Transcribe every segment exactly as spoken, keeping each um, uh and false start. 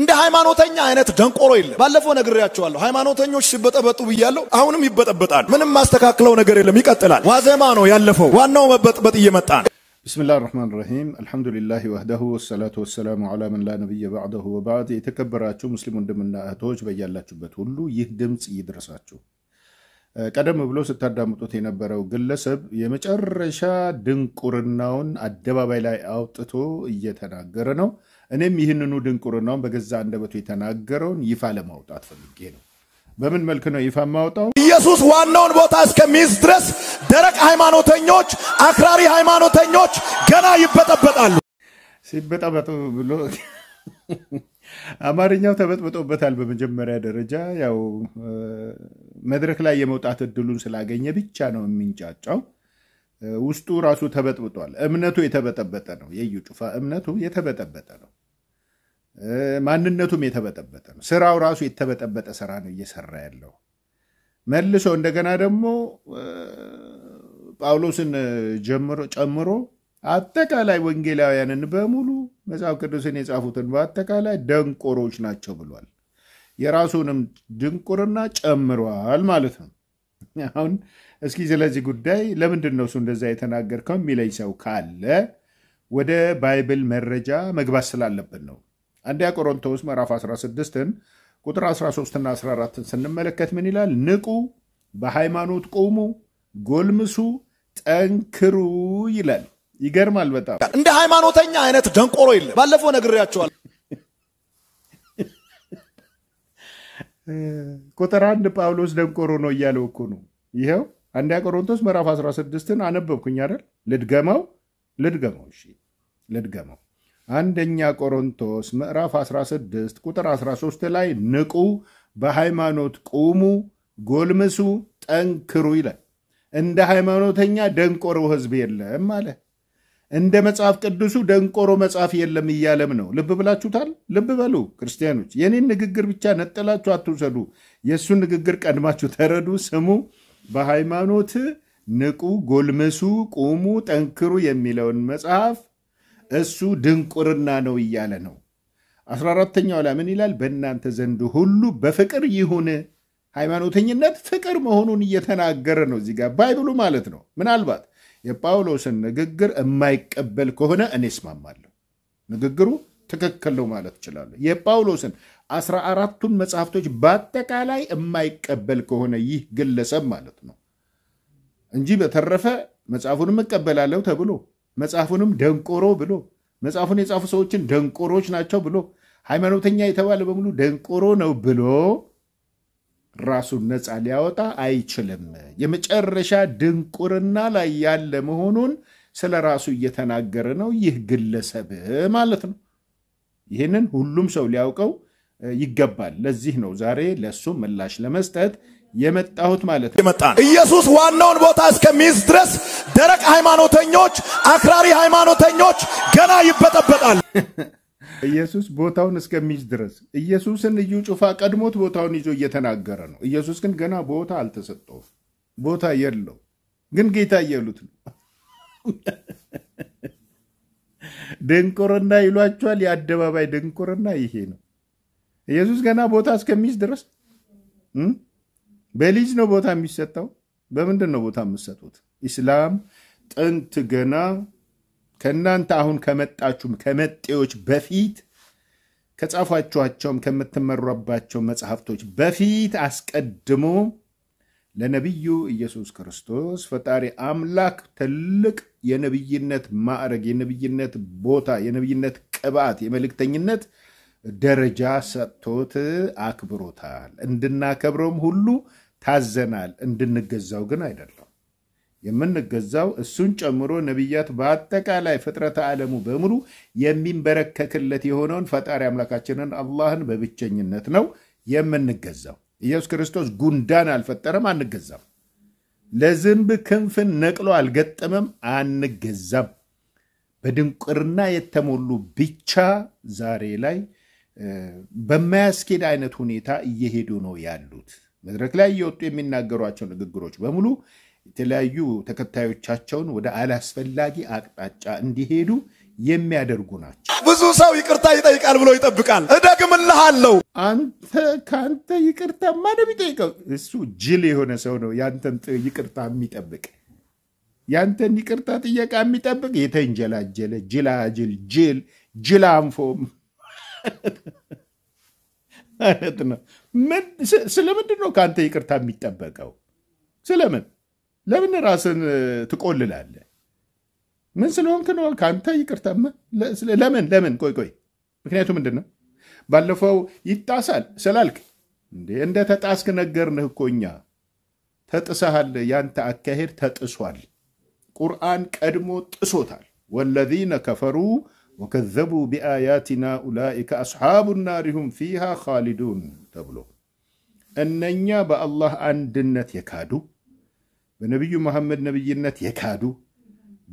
እንደ ሃይማኖተኛ አይነት ደንቆሮ ይለም ባለፈው ነግሬያችኋለሁ ሃይማኖተኞች ሲበጠበጡ ይያሉ አሁንም ይበጠበጣል ምንም ማስተካከለው ነገር የለም ይቀጥላል ዋዘማ ነው ያለፈው ዋናው መበጥበጥ እየመጣ ነው بسم الله الرحمن الرحيم الحمد لله وحده والصلاه والسلام على من لا نبي بعده وبعد የተከበራችሁ ሙስሊም ወንድምና እህቶች በእያላችሁበት ሁሉ ይህ ድምጽ ይدرسአችሁ ቀደም ብሎ ስታዳምጡት የነበረው ግለሰብ የመጨረሻ ድንቁርናውን አደባባይ ላይ አውጥቶ እየተናገረ ነው እኔም ይሄንን ድንቁርናውን በገዛ አንደበቱ የተናገረውን ይፋ ለማውጣት ፈልጌ ነው በምን መልኩ ነው ይፋ ማውጣው ኢየሱስ ዋናውን ቦታ እስከሚይዝ ድረስ ደረቅ ሃይማኖተኞች አክራሪ ሃይማኖተኞች ገና ይበጠበጣሉ ሲበጠበጡ ብሎ አማርኛው ተበጥብጦበታል በመጀመሪያ ደረጃ ያው መድረክ ላይ የመውጣት እድሉን ስላገኘ ብቻ ነው የሚንጫጫው ውስጡ ራሱ ተበጥብጧል እምነቱ የተበጠበጠ ነው የዩ ጩፋ እምነቱ የተበጠበጠ ነው ማንነቱም የተበጠበጠ ነው ስራው ራሱ የተበጠበጠ ስራ ነው እየሰራ ያለው መልሶ እንደገና ደግሞ ጳውሎስን ጀምሮ ጨምሮ አጠቃላይ ወንጌላውያንን በሙሉ መጽሐፍ ቅዱስን የጻፉትን በአጠቃላይ ደንቆሮች ናቸው ብሏል የራሱንም ድንቁርና ጨምሯል ማለት ነው አሁን እስኪ ስለዚህ ጉዳይ ለምንድን ነው እንደዛ የተናገርከው የሚለይ ሰው ካለ ወደ ባይብል መረጃ መግባት ስላለብን ነው አንደኛ ቆሮንቶስ ምዕራፍ አስራ ስድስትን ቁጥር አስራ ሶስት እና አስራ አራትን ስንመለከት ምን ይላል ንቁ በሃይማኖት ቆሙ ጎልምሱ ጠንክሩ ይላል ይገርማል በጣም እንደ ሃይማኖተኛ አይነት ደንቆሮ ይለም ባለፈው ነግሬያችኋለሁ ቁጥር አንድ ጳውሎስ ደንቆሮ ነው ያለው እኮ ነው ይሄው አንደኛ ቆሮንቶስ ምዕራፍ አስራ ስድስትን አነበብኩኝ አይደል ልድገመው ልድገመው እሺ ልድገመው አንደኛ ቆሮንቶስ ምዕራፍ አስራ ስድስት ቁጥር አስራ ሶስት ላይ ንቁ በሃይማኖት ቆሙ ጎልምሱ ጠንክሩ ይላል እንደ ሃይማኖተኛ ደንቆሮ ህዝብ የለም ማለት እንደ መጽሐፍ ቅዱሱ ደንቆሮ መጽሐፍ የለም ይያለም ነው ልብ ብላችሁታል ልብ በሉ ክርስቲያኖች የኔን ንግግር ብቻ ነጠላችሁ አትውሰዱ የሱን ንግግር ቀድማችሁ ተረዱ ስሙ በሃይማኖት ንቁ ጎልምሱ ቆሙ ጠንክሩ የሚለውን መጽሐፍ እሱ ድንቁርና ነው ይያለ ነው አስራ አራተኛው ላይ ምን ይላል በእናንተ ዘንድ ሁሉ በፍቅር ይሁን ሃይማኖተኝነት ፍቅር መሆኑን እየተናገረ ነው እዚህ ጋር ባይብሉ ማለት ነው ምናልባት የጳውሎስን ንግግር የማይቀበል ከሆነ እኔ እስማማለሁ ንግግሩ ትክክል ነው ማለት ይችላል የጳውሎስን አስራ አራቱን መጽሐፍቶች በአጠቃላይ የማይቀበል ከሆነ ይህ ግለሰብ ማለት ነው እንጂ በተረፈ መጽሐፉንም መቀበላለሁ ተብሎ መጽሐፉንም ደንቆሮ ብሎ መጽሐፉን የጻፉ ሰዎችን ደንቆሮች ናቸው ብሎ ሃይማኖተኛ የተባለ በሙሉ ደንቆሮ ነው ብሎ ራሱን ነጻ ሊያወጣ አይችልም የመጨረሻ ድንቁርና ላይ ያለ መሆኑን ስለራሱ እየተናገረ ነው ይህ ግለሰብ ማለት ነው ይሄንን ሁሉም ሰው ሊያውቀው ይገባል ለዚህ ነው ዛሬ ለሱ ምላሽ ለመስጠት የመጣሁት ማለት ነው ኢየሱስ ዋናውን ቦታ እስከሚይዝ ድረስ ደረቅ ሃይማኖተኞች አክራሪ ሃይማኖተኞች ገና ይበጠበጣሉ ኢየሱስ ቦታውን እስከሚይዝ ድረስ ኢየሱስን እዩ ጩፋ ቀድሞት ቦታውን ይዞ እየተናገረ ነው ኢየሱስ ግን ገና ቦታ አልተሰጠው ቦታ የለው ግን ጌታ ይሉት ነው ድንቁርና ይሏቸዋል ያደባባይ ድንቁርና ይሄ ነው ኢየሱስ ገና ቦታ እስከሚይዝ ድረስ በሊዝ ነው ቦታ የሚሰጠው በመንደን ነው ቦታ የሚሰጡት እስላም ጥንት ገና ከናንተ አሁን ከመጣችሁም ከመጤዎች በፊት ከጻፋችኋቸውም ከመተመረባቸው መጽሐፍቶች በፊት አስቀድሞ ለነብዩ ኢየሱስ ክርስቶስ ፈጣሪ አምላክ ትልቅ የነብይነት ማዕረግ የነብይነት ቦታ የነብይነት ቅባት የመልእክተኝነት ደረጃ ሰጥቶት አክብሮታል እንድናከብረውም ሁሉ ታዘናል እንድንገዛው ግን አይደለም የምንገዛው እሱን ጨምሮ ነብያት በአጠቃላይ ፍጥረተ ዓለሙ በሙሉ የሚንበረከክለት የሆነውን ፈጣሪ አምላካችንን አላህን በብቸኝነት ነው የምንገዛው ኢየሱስ ክርስቶስ ጉንዳን አልፈጠረም አንገዛም ለዝንብ ክንፍን ነቅሎ አልገጠመም አንገዛም በድንቁርና የተሞሉ ብቻ ዛሬ ላይ በማያስኬድ አይነት ሁኔታ እየሄዱ ነው ያሉት መድረክ ላይ እየወጡ የሚናገሯቸው ንግግሮች በሙሉ የተለያዩ ተከታዮቻቸውን ወደ አላስፈላጊ አቅጣጫ እንዲሄዱ የሚያደርጉ ናቸው ብዙ ሰው ይቅርታ ይጠይቃል ብሎ ይጠብቃል እደግምልሃለሁ አንተ ካንተ ይቅርታ ማንም ይጠይቀው እሱ ጅል የሆነ ሰው ነው ያንተን ይቅርታ የሚጠብቅ ያንተን ይቅርታ ጥያቄ የሚጠብቅ የተንጀላጀለ ጅላጅል ጅል ጅላምፎም አነጥና ምን ስለምንድን ነው ካንተ ይቅርታ የሚጠበቀው ስለምን ለምን ራስን ትቆልላለህ من سلون كنوا كان تا يكرتم لمن لمن كوي كوي مكنياتو مندنا بالفو يتاسال سلالك اندي اندا تتاسك نغرنه كوينيا تتسحال يانتا اكاهر تتسوال قران قدمو تسوتال والذين كفروا وكذبوا باياتنا اولئك اصحاب النار هم فيها خالدون تبلو اننيا بالله عندنت يكادو بنبي محمد نبينت يكادو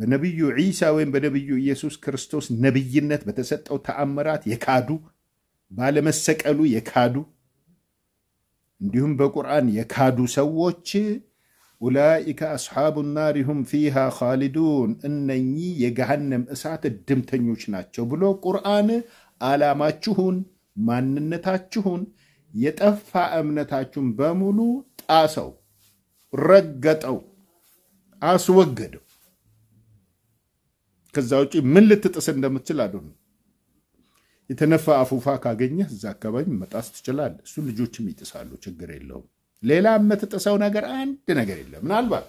بنبيو عيسى وين بنبيو يسوس كريستوس نبيينت بتسطو تأمرات يكادو بالمسكلو يكادو عندهم بالقرآن يكادو سووچ اولئك اصحاب النار هم فيها خالدون انني يجهنم اسات الدمتنيوچ ناتچو بلو قرآن علاماتچون ماننتاتچون يطفى امنتاتچون بمولو طاسو رغطو اسوغدو ከዛውጪ ምን ልትጥስ እንደምትችል አዶን የተነፋ አፉፋ ካገኘህ ዛከባኝ መጣስ ትችላል እሱ ልጆችም ይጥሳሉ ችግር የለው ሌላ መተጠሰው ነገር አንድ ነገር የለም ምናልባት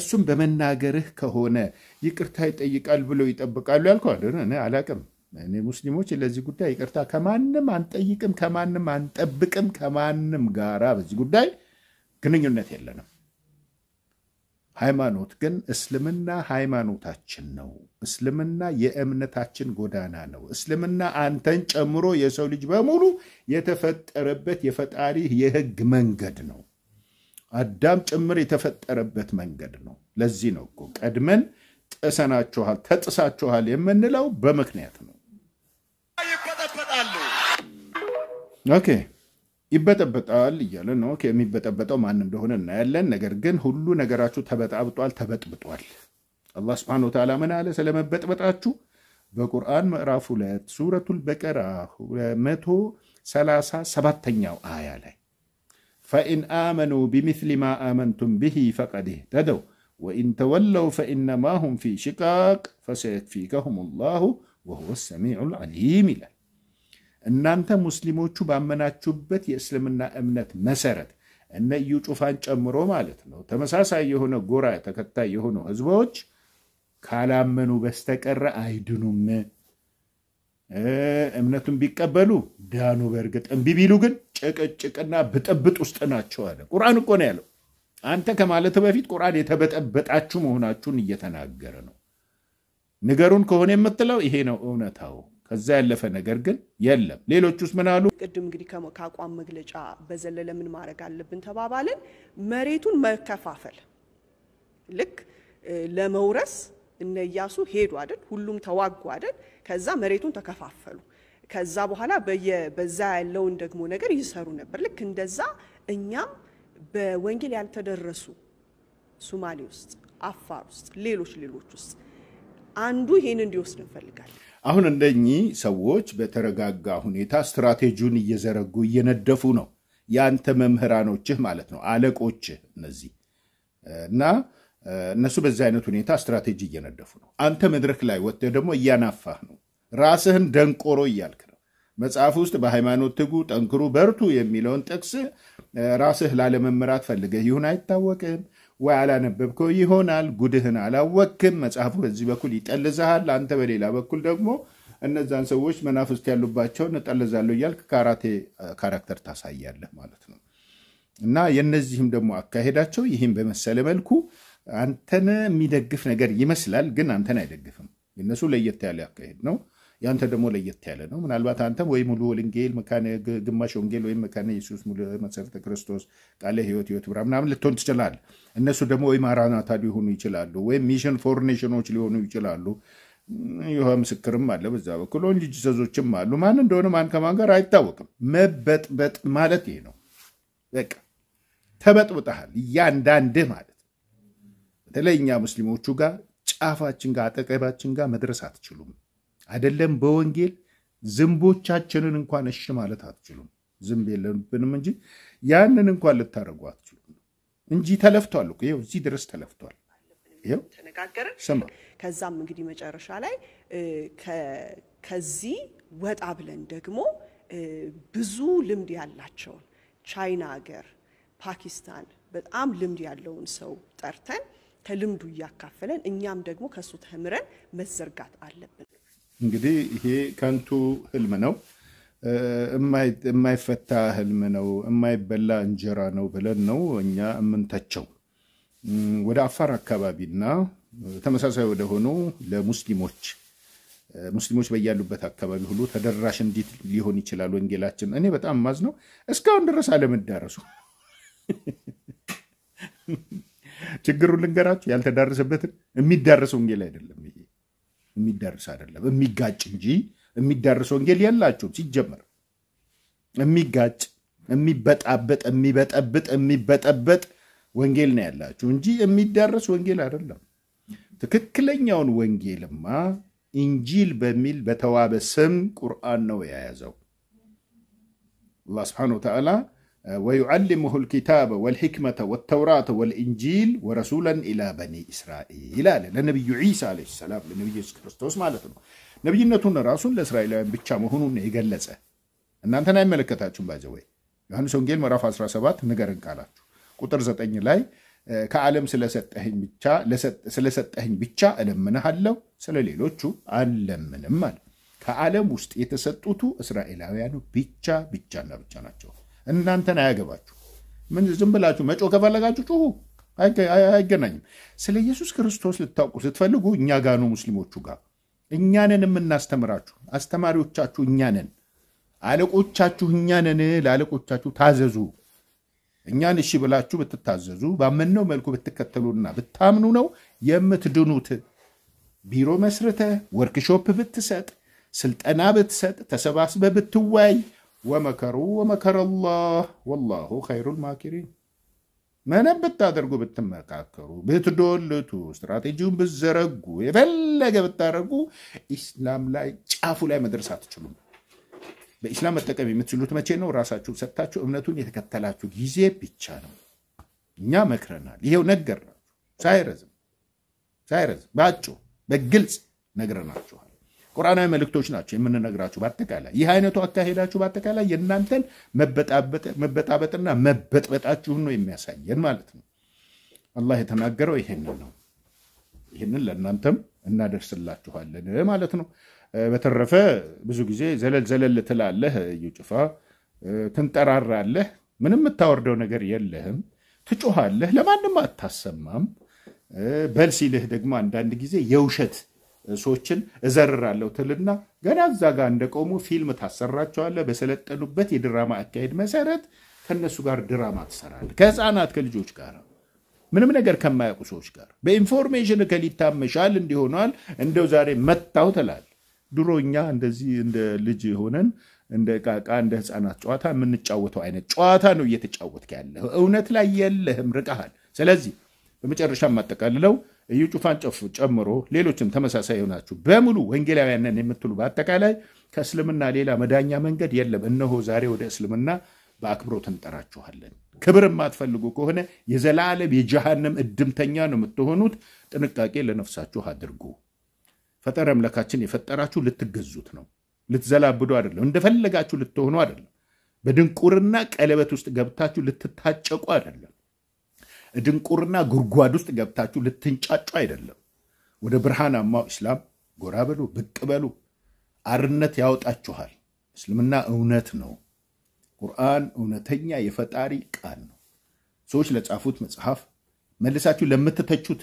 እሱም በመናገርህ ከሆነ ይቅርታ ይጠይቃል ብሎ ይጠብቃሉ ያልኩ አዶን እኔ አላቀም እኔ ሙስሊሞች ለዚህ ጉዳይ ይቅርታ ከማንም አንጠይቅም ከማንም አንጠብቅም ከማንም ጋራ በዚህ ጉዳይ ግንኙነት የለንም ሃይማኖት ግን እስልምና ሃይማኖታችን ነው እስልምና የእምነታችን ጎዳና ነው እስልምና አንተን ጨምሮ የሰው ልጅ በሙሉ የተፈጠረበት የፈጣሪ የህግ መንገድ ነው አዳም ጨምሮ የተፈጠረበት መንገድ ነው ለዚህ ነው እኮ ቀድመን ጥሰናችኋል ተጥሳችኋል የምንለው በመክንያት ነው ኦኬ ይበጠበጣል ይያለ ነው ኦኬ የሚበጠበጣው ማን እንደሆነ እና ያለን ነገር ግን ሁሉ ነገራችሁ ተበጣብጧል ተበጥብጧል አላህ Subhanahu Wa Ta'ala መናለ ስለመበጥበጣችሁ በቁርአን ምዕራፍ ሁለት ሱረቱል በቀራ مئة وسبعة وثلاثين አያ ላይ فإن آمنوا بمثل ما آمنتم به فقد اهتدوا وإن تولوا فإنما هم في شقاق فسيكفيكهم الله وهو السميع العليم እናንተ ሙስሊሞቹ ባመናችሁበት የእስልምና እምነት መሰረት እና ይዩጩፋን ጨምሮ ማለት ነው ተመሳሳይ የሆነ ጎራ ተከታይ የሆኑ ህዝቦች ካላመኑ በስተቀር አይድኑም እምነቱን ቢቀበሉ ዳኑ በርግጥ እንቢ ቢሉ ግን ጨቀጭቅና በጠብጥ ውስጥ ናቸው አለ ቁርአን እኮ ነው ያለው አንተ ከማለት በፊት ቁርአን የተበጠበጣችሁ መሆናችሁን እየተናገረ ነው ነገሩን ከሆነ የምትለው ይሄ ነው እውነታው ከዛ ያለፈ ነገር ግን የለም ሌሎቹስ ምን አሉ ቅድም እንግዲህ ከአቋም መግለጫ በዘለለ ምን ማረግ አለብን ተባባለን መሬቱን መከፋፈል ልክ ለመውረስ እነ ያሱ ሄዱ አይደል ሁሉም ተዋጉ አይደል ከዛ መሬቱን ተከፋፈሉ ከዛ በኋላ በዛ ያለው እንደግሞ ነገር ይሰሩ ነበር ልክ እንደዛ እኛም በወንጌል ያልተደረሱ ሶማሌ ውስጥ አፋር ውስጥ ሌሎች ሌሎች ውስጥ አንዱ ይሄን እንዲወስድ እንፈልጋለን አሁን እንደኚ ሰዎች በተረጋጋ ሁኔታ ስትራቴጂውን እየዘረጉ እየነደፉ ነው ያንተ መምህራኖችህ ማለት ነው አለቆችህ እነዚህ እና እነሱ በዛ አይነት ሁኔታ ስትራቴጂ እየነደፉ ነው አንተ መድረክ ላይ ወጥተህ ደግሞ እያናፋህ ነው ራስህን ደንቆሮ እያልክ ነው መጽሐፍ ውስጥ በሃይማኖት ትጉ ጠንክሩ በርቱ የሚለውን ጥቅስ ራስህ ላለመምራት ፈልገህ ይሁን አይታወቅም وعلى نببكو يهونال قدهن على وكم مساحفو بزي بكل يتقلزها لانت بليلا بكل دقمو النزان سووش منافس تيالو باتشو نتقلزها لو يالك كاراتي كاركتر تاسايير له مالتنو نا ينزيهم دمو اكاهداتشو يهيم بمسالم الكو انتنا ميدقف نقر يمسلال قن انتنا يدقفهم ينسو ليتالي اكاهدنو يانت دمو ليتالي نو من الوقت انتم ويمولو الانجيل مكان قماش انجيل ويمكان يسوس مولو مسافة كريستوس قاله هيوت هيوت برام نعمل لتون تجلال እነሱ ደግሞ ኢማራናታ ሊሆኑ ይችላሉ ወይ ሚሽን ፎር ኔሽኖች ሊሆኑ ይችላሉ ይሁን መስክርም አለ በዛ በኩል እንጂ ጂሰሶችም አሉ ማን እንደሆነ ማን ከማን ጋር አይታወቅም መበጥበጥ ማለት ይሄ ነው በቃ ተበጥብጣል ያንዳንድ ማለት በተለይኛ ሙስሊሞቹ ጋር ጫፋችን ጋር አጠቀባችን ጋር መድረስ አትችሉም አይደለም በወንጌል ዝምቦቻችንን እንኳን እሺ ማለት አትችሉም ዝምብ የለብንም እንጂ ያንን እንኳን ልታረጉ አትችሉም እንጂ ተለፍቷል እኮ ይሄው እዚህ ድረስ ተለፍቷል ይሄው ተነጋገረን ሰማ ከዛም እንግዲህ መጨረሻ ላይ ከዚህ ወጣ ብለን ደግሞ ብዙ ልምድ ያላቸው ቻይና ሀገር ፓኪስታን በጣም ልምድ ያለውን ሰው ጠርተን ከልምዱ ያካፈለን እኛም ደግሞ ከሱ ተምረን መዘርጋት አለብን እንግዲህ ይሄ ካንቱ ህልም ነው እማይ እማይፈታ ህልም ነው እማይበላ እንጀራ ነው ብለን ነው እኛ እምንተቸው ወደ አፋር አካባቢና ተመሳሳይ ወደ ሆኖ ለሙስሊሞች ሙስሊሞች በያሉበት አካባቢ ሁሉ ተደራሽ እንዴት ሊሆን ይችላል ወንጌላችን እኔ በጣም ማዝ ነው እስካሁን ድረስ አለመዳረሱ ችግሩን ልንገራችሁ ያልተዳረሰበት እሚዳረሰው ወንጌል አይደለም ይሄ እሚዳርስ አይደለም እሚጋጭ እንጂ እሚዳርስ ወንጌል ያላችሁ ሲጀመር እሚጋጭ እሚበጣበጥ እሚበጣበጥ እሚበጣበጥ ወንጌል ነው ያላችሁ እንጂ እሚዳርስ ወንጌል አይደለም ትክክለኛውን ወንጌልማ ኢንጂል በሚል በተዋበ ስም ቁርአን ነው ያያዘው አላህ Subhanahu Wa Ta'ala ويعلمه الكتاب والحكمة والتوراة والإنجيل ورسولا إلى بني إسرائيل لنبي عيسى عليه السلام لنبي يسوع كريستوس مالتنا نبينا تونا رسول لإسرائيل بتشامه هنو نيجلسه أن أنت نعمل كتاتشون باجوي يوحناس إنجيل مرافع عشرة سبعة نجارن كاراتشو كترزت إني لاي كعالم سلسة أهين بتشا لسة سلسة أهين بتشا ألم من هاللو سلاليلوتشو ألم من المال كعالم وست يتسطوتو إسرائيل ويانو بتشا بتشا نبتشا ناتشو ان انت ناغباچو من زم بلاچو مچو كفلغاچو ጩሁ አይ አይገናኝም ስለ ኢየሱስ ክርስቶስ ልታውቁ ስትፈልጉ እኛ ጋር ነው ሙስሊሞቹ ጋር እኛ ነን እናስተምራችሁ አስተማሪዎቻችሁ እኛ ነን አለቆቻችሁ እኛ ነን ለአለቆቻችሁ ታዘዙ እኛን እሺ ብላችሁ ብትታዘዙ ባመነው መልኩ ብትከተሉና ብታምኑ ነው የምትድኑት ቢሮ መስረተ ወርክሾፕ ብትሰጥ ስልጠና ብትሰጥ ተሰባስበ ብትዋይ ومكروا ومكر الله والله خير الماكرين ما نبت تادرقو بتمكاكرو بتدولتو استراتيجيون بزرقو يفلق بتارقو اسلام لاي شافو لاي مدرسات تشلون باسلام التكامي متسلوت ما تشينو راساتشو ستاتشو امنتون يتكتلاتشو جيزي بيتشانو نيا مكرنا ليهو نقرنا سايرزم سايرزم باتشو بقلس نقرناتشو قرآناዊ መልእክቶች ናቸው የምንነግራችሁ በአጠቃላይ ይሄ አይነቱ አካሄዳችሁ በአጠቃላይ የናንተን መበጣበጥ መበጣበጥና መበጥበጣችሁን ነው የሚያሳየን ማለት ነው አላህ የተናገረው ይሄንን ነው ይሄንን ለናንተም እናደርስላችኋለን ማለት ነው በተረፈ ብዙ ጊዜ ዘለል ዘለል ትላለህ ይጭፋ ትንጠራራለህ ምንም ተወርደው ነገር የለህም ትጮሃለህ ለማንም አታሰማም በልሲልህ ደግሞ አንዳንድ ጊዜ የውሸት ሰዎችን እዘርራለሁ ተልና ገና ዛጋ እንደቆሙ ፊልም ታሰራጫለ በሰለጠኑበት የድራማ አካሄድ መሰረት ከነሱ ጋር ድራማ ተሰራለ ከህፃናት ከልጆች ጋር ምንም ነገር ከማያውቁ ሰዎች ጋር በኢንፎርሜሽን ከሊታመሻል እንዲሆናል እንደው ዛሬ መጣው ተላል ድሮኛ እንደዚህ እንደ ልጅ ሆነን እንደ ቃቃ እንደ ህፃናት ጨዋታ ምን ጫወተው አይነት ጨዋታ ነው እየተጫወተክ ያለው እውነት ላይ የለህም ርቀሃል ስለዚህ በመጨረሻ ማጠቃለለው እዩጩፋን ጨፉ ጨምሮ ሌሎችም ተመሳሳይ ሆናችሁ በሙሉ ወንጌላውያንን የምትሉ በአጠቃላይ ከእስልምና ሌላ መዳኛ መንገድ የለም እነሆ ዛሬ ወደ እስልምና በአክብሮት እንጠራችኋለን ክብርም አትፈልጉ ከሆነ የዘላለም የጀሃነም እድምተኛ ነው የምትሆኑት ጥንቃቄ ለነፍሳችሁ አድርጉ ፈጣሪ አምላካችን የፈጠራችሁ ልትገዙት ነው ልትዘላብዱ አይደለም እንደፈለጋችሁ ልትሆኑ አይደለም በድንቁርና ቀለበት ውስጥ ገብታችሁ ልትታጨቁ አይደለም ድንቁርና ጉርጓድ ውስጥ ገብታችሁ ልትንጫጩ አይደለም ወደ ብርሃናማው እስላም ጎራበሉ በቅበሉ አርነት ያወጣችኋል እስልምና እውነት ነው ቁርአን እውነተኛ የፈጣሪ ቃል ነው ሰዎች ለጻፉት መጽሐፍ መልሳችሁ ለምትተቹት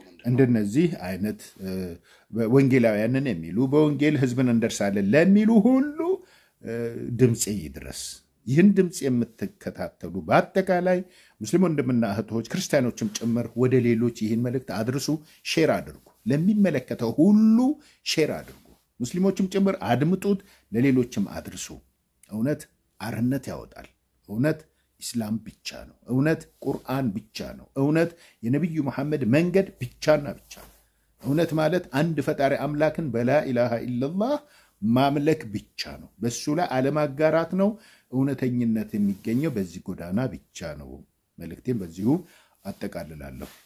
እንደነዚህ አይነት ወንጌላውያንን የሚሉ በወንጌል ህዝብን እንደርሳለን ለሚሉ ሁሉ دمس أي درس يندمس يمت كتابته بعدك على مسلمون دمنا هتوج كريستيانو تشم تمر ودليلوه تيهن ملك تعدرسو شير عدركو لمن ملكته هلو شير عدركو مسلمون تشم تمر عدم تود دليلوه تشم عدرسو أونات عرنة يودال أونات إسلام بيتشانو أونات قرآن بيتشانو أونات ينبي محمد منجد بيتشانا بيتشانو أونات مالت عند فتار أملاكن بلا إله إلا الله ما ملك بيتشانو بسولا على ما قاراتنو أونات هنينة ميجانيو بزي قدانا بيتشانو ملكتين بزيو أتكاللالو